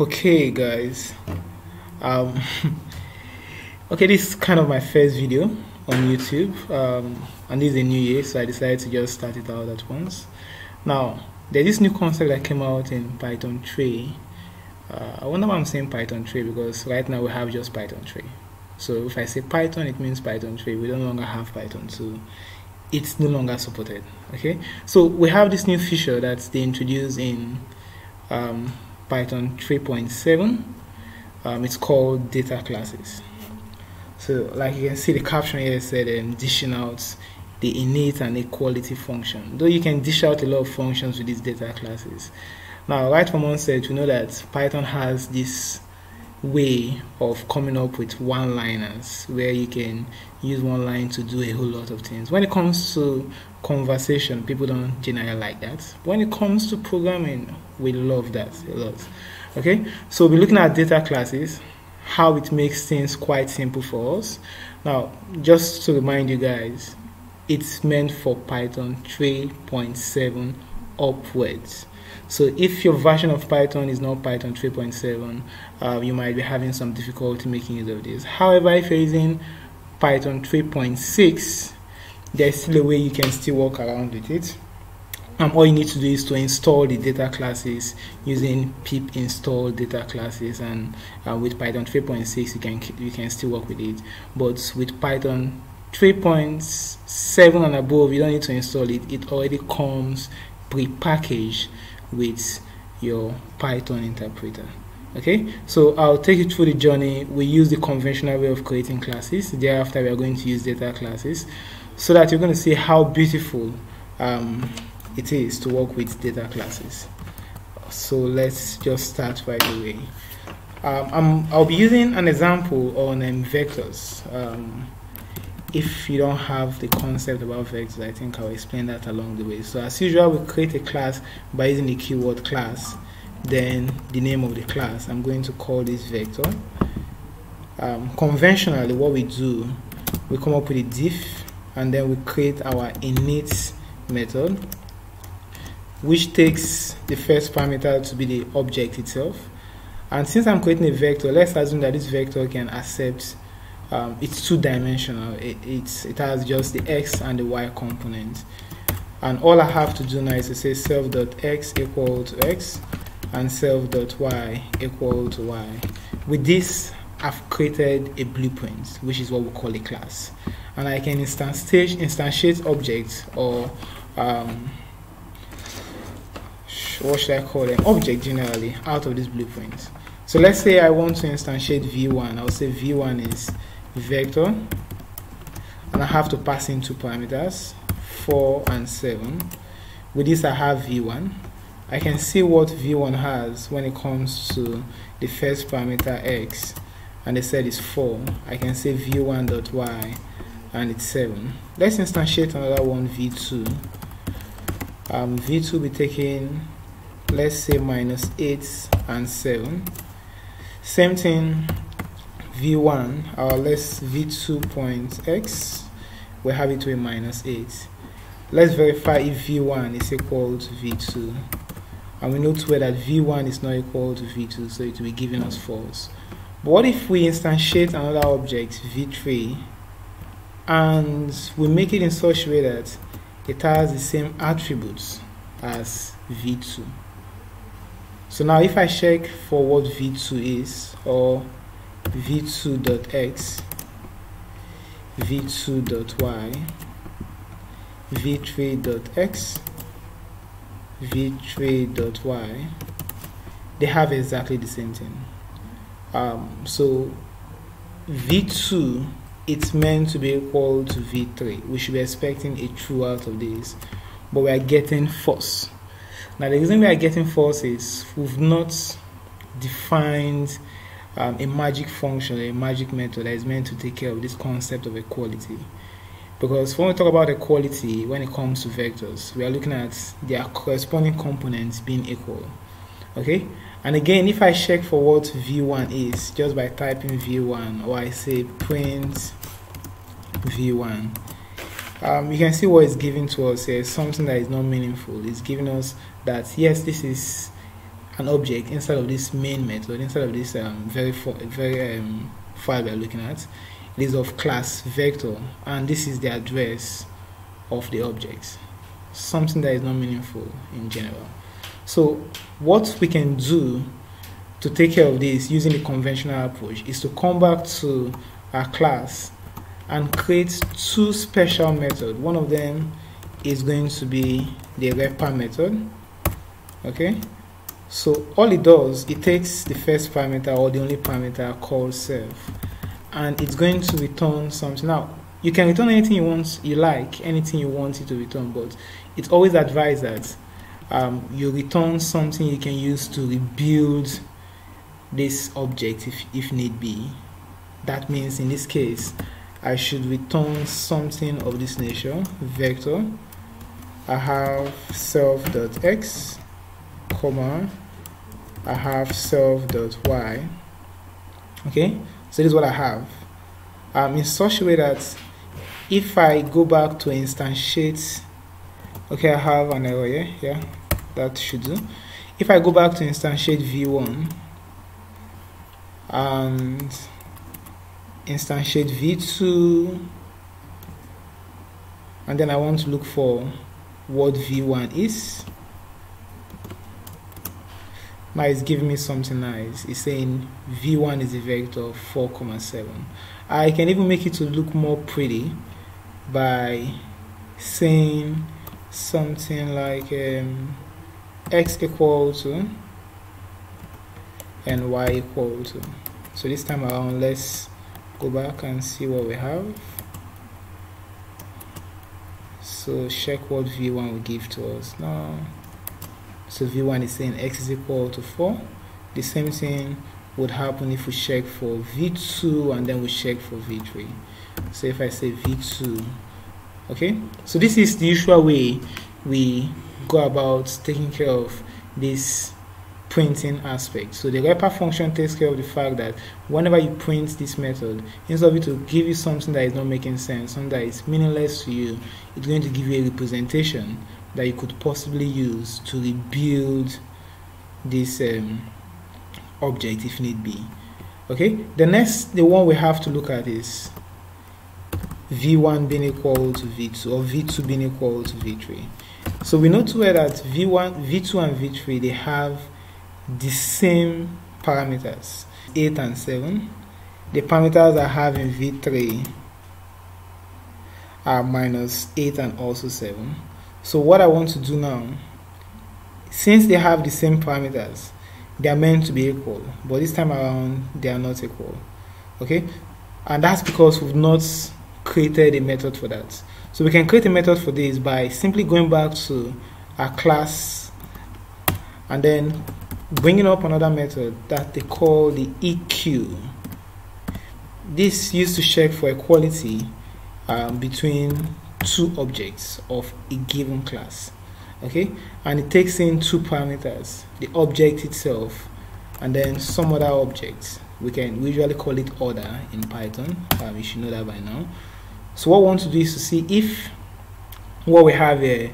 Okay guys, okay, this is kind of my first video on YouTube, and this is a new year, so I decided to just start it out at once. Now there's this new concept that came out in Python 3. I wonder why I'm saying Python 3, because right now we have just Python 3. So if I say Python, it means Python 3. We no longer have Python 2. It's no longer supported. Okay, so we have this new feature that they introduced in Python 3.7. It's called data classes. So like you can see, the caption here said dishing out the init and equality function, though you can dish out a lot of functions with these data classes. Now right from onset, you know that Python has this way of coming up with one-liners, where you can use one line to do a whole lot of things. When it comes to conversation, people don't generally like that. But when it comes to programming, we love that a lot. Okay, so we'll be looking at data classes, how it makes things quite simple for us. Now just to remind you guys, it's meant for Python 3.7 upwards. So if your version of Python is not Python 3.7, you might be having some difficulty making use of this. However, if you're using Python 3.6, there's still a way you can still work around with it. All you need to do is to install the data classes using pip install data classes, and with Python 3.6 you can still work with it. But with Python 3.7 and above, you don't need to install it. It already comes pre-packaged with your Python interpreter. Okay, so I'll take you through the journey. We use the conventional way of creating classes. Thereafter, we are going to use data classes, so that you're going to see how beautiful it is to work with data classes. So let's just start right away. I'll be using an example on vectors. If you don't have the concept about vectors, I think I'll explain that along the way. So as usual, we create a class by using the keyword class, then the name of the class. I'm going to call this vector. Conventionally, what we do, we come up with a diff, and then we create our init method, which takes the first parameter to be the object itself. And since I'm creating a vector, let's assume that this vector can accept it's two-dimensional. It has just the x and the y components, and all I have to do now is to say self.x equal to x and self.y equal to y. With this, I've created a blueprint, which is what we call a class, and I can instantiate objects, or what should I call them, object generally, out of this blueprint. So let's say I want to instantiate v1. I'll say v1 is vector, and I have to pass in two parameters, 4 and 7. With this, I have v1. I can see what v1 has when it comes to the first parameter x, and they said it's 4. I can say v1.y, and it's 7. Let's instantiate another one, v2. V2 be taking, let's say, -8 and 7. Same thing, v1, or let's v2.x, we have it to a -8. Let's verify if v1 is equal to v2, and we note where that v1 is not equal to v2, so it will be giving us false. But what if we instantiate another object, v3, and we make it in such a way that it has the same attributes as v2? So now if I check for what v2 is, or v2.x, v2.y, v3.x, v3.y, they have exactly the same thing. So v2, it's meant to be equal to v3. We should be expecting a true out of this, but we are getting false. Now the reason we are getting false is we've not defined a magic function, a magic method that is meant to take care of this concept of equality. Because when we talk about equality, when it comes to vectors, we are looking at their corresponding components being equal. Okay, and again, if I check for what v1 is just by typing v1, or I say print v1, you can see what is given to us here is something that is not meaningful. It's giving us that yes, this is an object inside of this main method, inside of this very file we're looking at. It is of class vector, and this is the address of the object. Something that is not meaningful in general. So what we can do to take care of this using the conventional approach is to come back to our class and create two special methods. One of them is going to be the repr method. Okay, so all it does, it takes the first parameter or the only parameter called self, and it's going to return something. Now you can return anything you want, you like, anything you want it to return, but it's always advised that you return something you can use to rebuild this object if need be. That means in this case I should return something of this nature, vector. I have self.x, comma, I have self.y. Okay, so this is what I have. In such a way that if I go back to instantiate, okay, I have an error here. Yeah, that should do. If I go back to instantiate v1 and instantiate v2, and then I want to look for what v1 is. Now it's giving me something nice. It's saying v1 is a vector 4,7. I can even make it to look more pretty by saying something like x equal to and y equal to. So this time around, let's go back and see what we have. So check what v1 will give to us now. So v1 is saying x is equal to 4. The same thing would happen if we check for v2 and then we check for v3. So if I say v2, okay, so this is the usual way we go about taking care of this printing aspect. So the repr function takes care of the fact that whenever you print this method, instead of it to give you something that is not making sense, something that is meaningless to you, it's going to give you a representation that you could possibly use to rebuild this object if need be. Okay, the one we have to look at is v1 being equal to v2 or v2 being equal to v3. So we note where that v2 and v3, they have the same parameters, 8 and 7. The parameters I have in v3 are -8 and also 7. So what I want to do now, since they have the same parameters, they are meant to be equal, but this time around they are not equal. Okay, and that's because we've not created a method for that. So we can create a method for this by simply going back to our class and then bringing up another method that they call the eq. This used to check for equality between two objects of a given class. Okay, and it takes in two parameters, the object itself and then some other objects. We usually call it order in Python. You should know that by now. So what we want to do is to see if what we have here,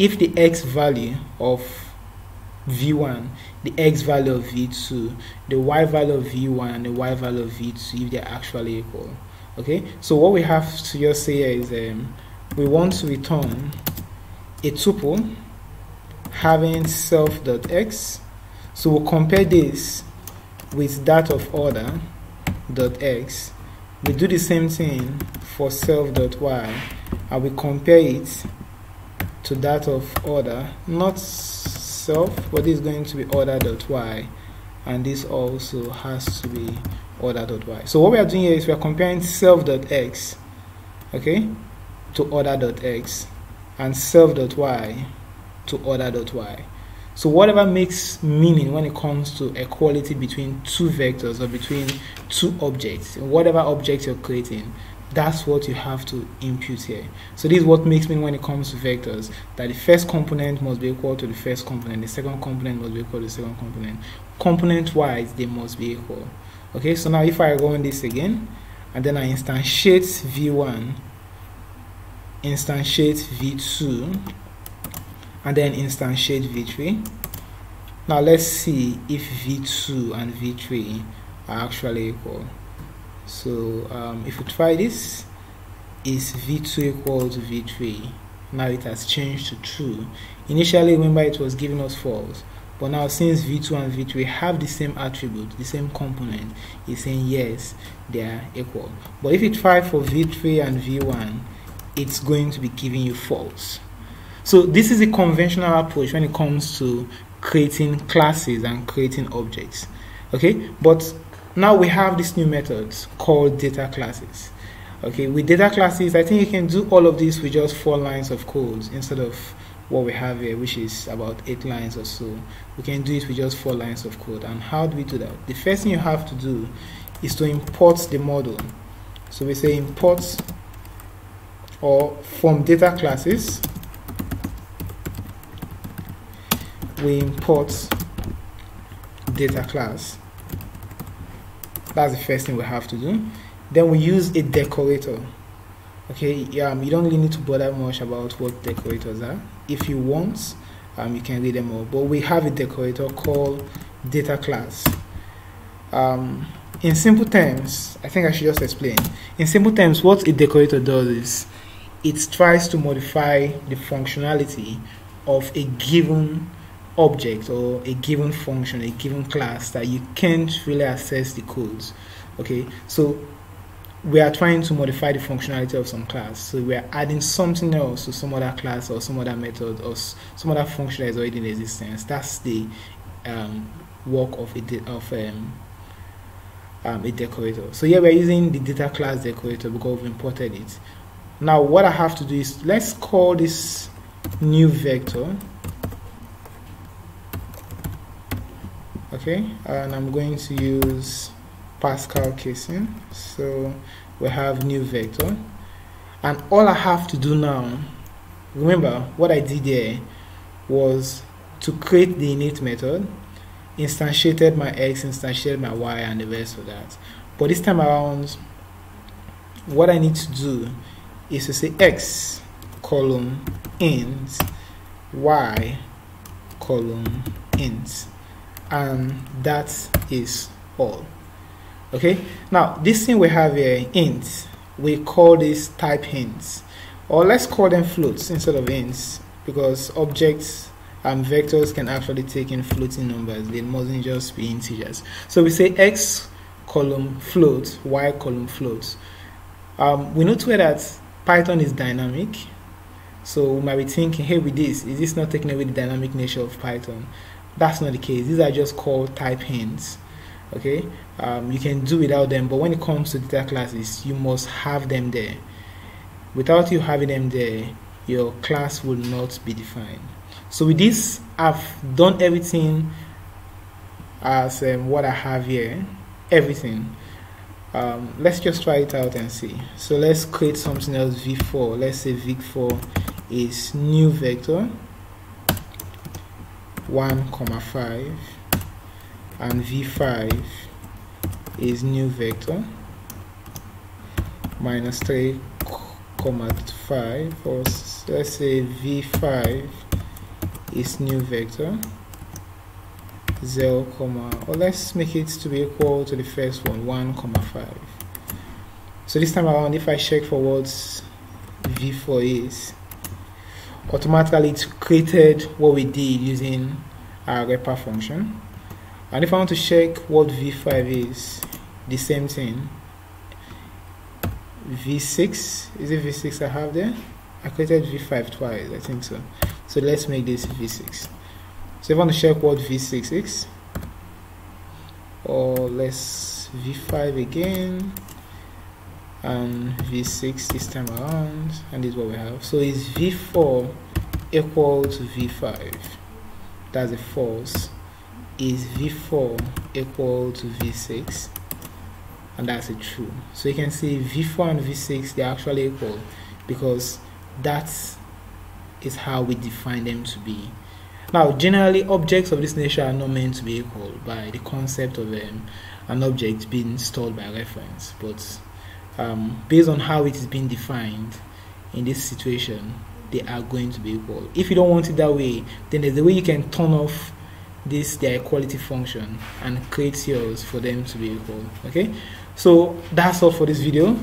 if the x value of v1, the x value of v2, the y value of v1 and the y value of v2, if they are actually equal. Okay, so what we have to just say here is we want to return a tuple having self.x. so we'll compare this with that of order.x. we do the same thing for self.y and we compare it to that of order, not self, but this is going to be order.y and this also has to be order.y. so what we are doing here is we are comparing self.x, okay, to order.x and self.y to order.y. so whatever makes meaning when it comes to equality between two vectors or between two objects, whatever object you're creating, that's what you have to impute here. So this is what makes meaning when it comes to vectors, that the first component must be equal to the first component, the second component must be equal to the second component. Component wise they must be equal. Okay, so now if I run this again and then I instantiate v1, instantiate v2 and then instantiate v3, Now let's see if v2 and v3 are actually equal. So if we try this, is v2 equal to v3? Now it has changed to true. Initially, remember, it was giving us false, but now since v2 and v3 have the same attribute, the same component, it's saying yes, they are equal. But if you try for v3 and v1, it's going to be giving you false. So this is a conventional approach when it comes to creating classes and creating objects. Okay, but now we have these new methods called data classes. Okay, with data classes, I think you can do all of this with just 4 lines of codes instead of what we have here, which is about 8 lines or so. We can do it with just 4 lines of code. And how do we do that? The first thing you have to do is to import the model. So we say import or from data classes, we import data class. That's the first thing we have to do. Then we use a decorator. Okay, you don't really need to bother much about what decorators are. If you want, you can read them all. But we have a decorator called data class. In simple terms, I think I should just explain. In simple terms, what a decorator does is it tries to modify the functionality of a given object or a given function, a given class that you can't really access the codes. Okay, so we are trying to modify the functionality of some class, so we are adding something else to some other class or some other method or some other function that is already in existence. That's the work of a decorator. So here we are using the data class decorator because we've imported it. Now what I have to do is, let's call this new vector. Okay, and I'm going to use Pascal casing. So we have new vector, and all I have to do now, remember what I did there was to create the init method, instantiated my x, instantiated my y, and the rest of that. But this time around, what I need to do is to say x colon int, y colon int, and that is all. Okay, now this thing we have here, int, we call this type hints, or let's call them floats instead of ints, because objects and vectors can actually take in floating numbers. They mustn't just be integers. So we say x column float, y column float. We note here that Python is dynamic, so we might be thinking, hey, with this, is this not taking away the dynamic nature of Python? That's not the case. These are just called type hints. Okay, you can do without them, but when it comes to data classes, you must have them there. Without you having them there, your class will not be defined. So with this, I've done everything as what I have here, everything. Let's just try it out and see. So let's create something else, v4. Let's say v4 is new vector 1,5. And v5 is new vector -3,5, or let's say v5 is new vector 0, or let's make it to be equal to the first one, 1,5. So this time around, if I check for what v4 is, automatically it created what we did using our __repr function. And if I want to check what v5 is, the same thing. v6, is it v6 I have there? I created v5 twice, I think so. So let's make this v6. So if I want to check what v6 is, or let's v5 again, and v6 this time around, and this is what we have. So is v4 equal to v5? That's a false. Is v4 equal to v6? And that's a true. So you can see v4 and v6, they're actually equal, because that is how we define them to be. Now generally, objects of this nature are not meant to be equal by the concept of an object being stored by reference, but based on how it is being defined in this situation, they are going to be equal. If you don't want it that way, then there's a way you can turn off this their equality function and create yours for them to be equal. Okay, so that's all for this video.